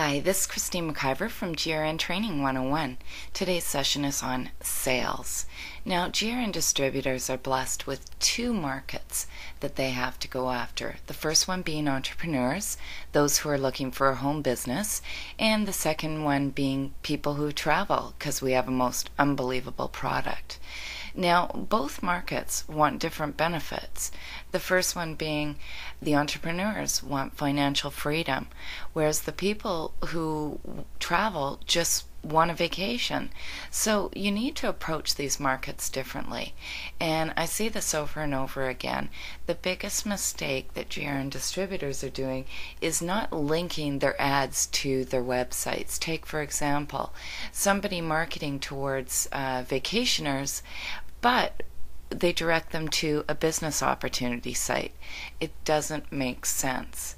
Hi, this is Christine McIvor from GRN Training 101. Today's session is on sales. Now, GRN distributors are blessed with two markets that they have to go after. The first one being entrepreneurs, those who are looking for a home business, and the second one being people who travel because we have a most unbelievable product. Now, both markets want different benefits. The first one being the entrepreneurs want financial freedom, whereas the people who travel just want a vacation. So you need to approach these markets differently. And I see this over and over again. The biggest mistake that GRN distributors are doing is not linking their ads to their websites. Take, for example, somebody marketing towards vacationers, but they direct them to a business opportunity site. It doesn't make sense.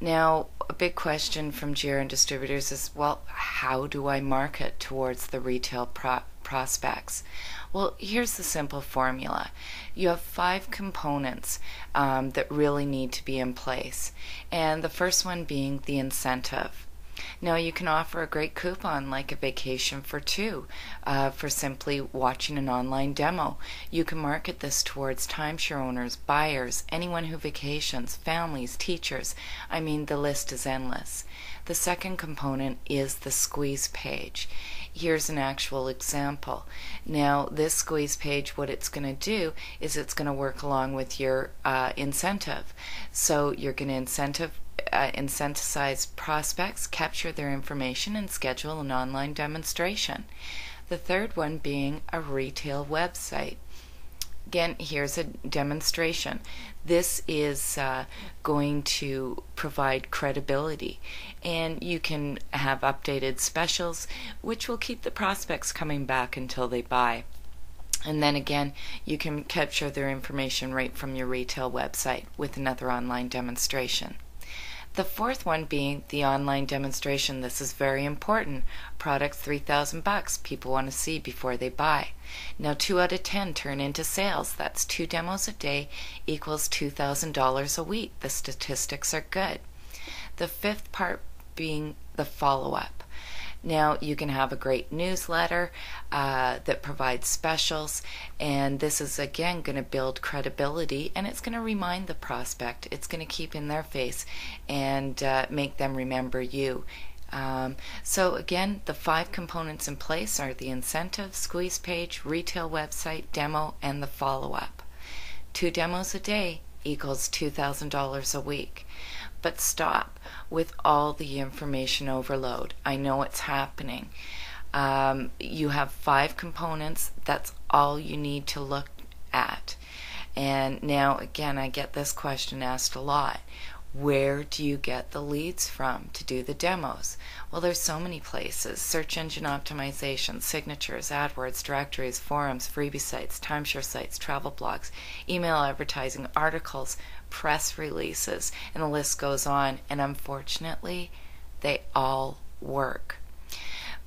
Now, a big question from GRN distributors is, well, how do I market towards the retail prospects? Well, here's the simple formula. You have five components that really need to be in place, and the first one being the incentive. Now, you can offer a great coupon like a vacation for two for simply watching an online demo. You can market this towards timeshare owners, buyers, anyone who vacations, families, teachers. I mean, the list is endless. The second component is the squeeze page. Here's an actual example. Now, this squeeze page, what it's going to do is it's going to work along with your incentive. So you're going to incentivize prospects, capture their information, and schedule an online demonstration. The third one being a retail website. Again, here's a demonstration. This is going to provide credibility, and you can have updated specials which will keep the prospects coming back until they buy. And then again, you can capture their information right from your retail website with another online demonstration. The fourth one being the online demonstration. This is very important. Product $3,000 people want to see before they buy. Now, 2 out of 10 turn into sales. That's 2 demos a day equals $2,000 a week. The statistics are good. The fifth part being the follow-up. Now, you can have a great newsletter that provides specials, and this is again going to build credibility, and it's going to remind the prospect. It's going to keep in their face and make them remember you. So again, the five components in place are the incentive, squeeze page, retail website, demo, and the follow-up. 2 demos a day equals $2,000 a week. But stop with all the information overload. I know it's happening. You have 5 components. That's all you need to look at. And now, again, I get this question asked a lot. Where do you get the leads from to do the demos? Well, there's so many places. Search engine optimization, signatures, AdWords, directories, forums, freebie sites, timeshare sites, travel blogs, email advertising, articles, press releases, and the list goes on. And unfortunately, they all work.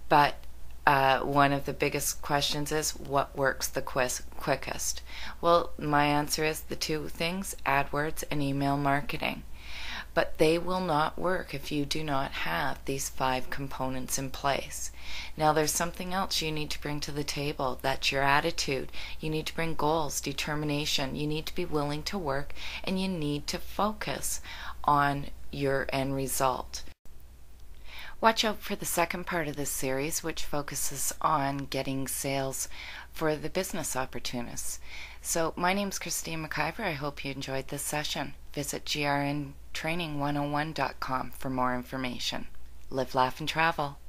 But one of the biggest questions is, what works the quickest? Well, my answer is the 2 things, AdWords and email marketing. But they will not work if you do not have these 5 components in place. Now, there's something else you need to bring to the table. That's your attitude. You need to bring goals, determination. You need to be willing to work, and you need to focus on your end result. Watch out for the second part of this series, which focuses on getting sales for the business opportunists. So my name's Christine McIvor. I hope you enjoyed this session. Visit grntraining101.com for more information. Live, laugh, and travel.